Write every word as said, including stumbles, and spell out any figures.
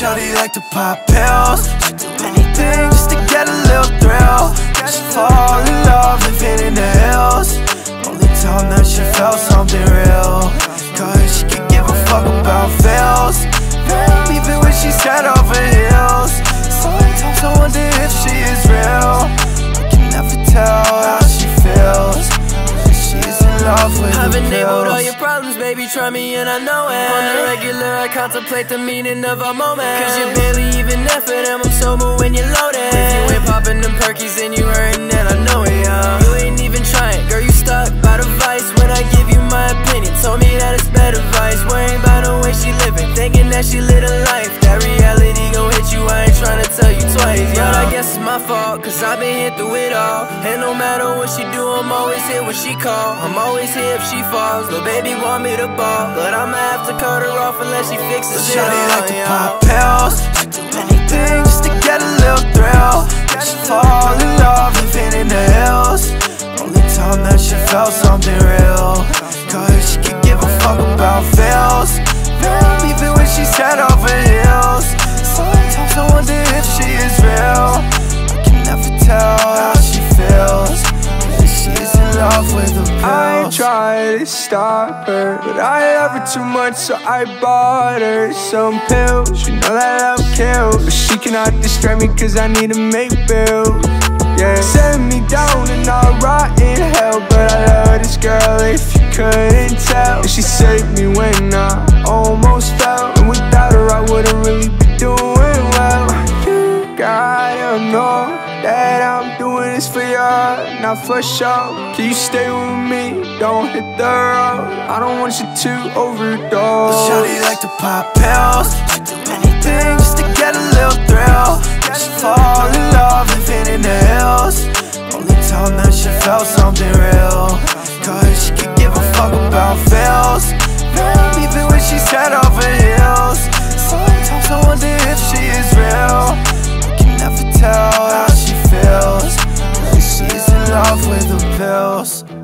shawty like to pop pills. She do anything just to get a little thrill. She fall in love living in the hills. Only time that she felt something real, cause she could give a fuck about feels, even when she's head over heels. Sometimes I wonder if she is real. I can never tell how she feels, but she's in love with the pills. I've enabled all your problems, baby, try me and I know it. On the regular I contemplate the meaning of our moment, cause you're barely even there for them. I'm sober when you're loaded. If you ain't popping them perkies then you hurting and I know it, yeah. You ain't even trying, girl, you stuck by the vice. When I give you my opinion, told me that it's better vice. Worrying about the way she living, thinking that she lit a life. That reality gon' hit you, I ain't tryna tell you twice, yeah. But I guess it's my fault, cause I've been here through it all. And no matter what she do, I'm always here when she call. I'm always here if she falls. Lil' baby want me to ball, but I'ma have to cut her off unless she fixes it all, like to pop pills. She do anything just to get a little thrill. She fall in love living in the hills. Only time that she felt something real, cause she could give a fuck about feels, even when she's head over heels. Sometimes I wonder if she is real. I can never tell how she feels, cause she's in love with the pills. I tried to stop her, but I love her too much, so I bought her some pills. You know that love kills, but she cannot distract me cause I need to make bills. Yeah. Send me down and I'll rot in hell, but I love this girl if you couldn't tell. And she saved me when I almost fell, and without her I wouldn't really be doing well. You gotta know that I'm doing this for you, not for show. Can you stay with me? Don't hit the road, I don't want you to overdose. Shawty like to pop pills. She do anything just to get a little thrill. She fall in love living in the hills. Only time that she felt something real, cause she could give a fuck about feels, even when she's head over heels. Sometimes I wonder if she is real. I can never tell how she feels, cause she's in love with the pills.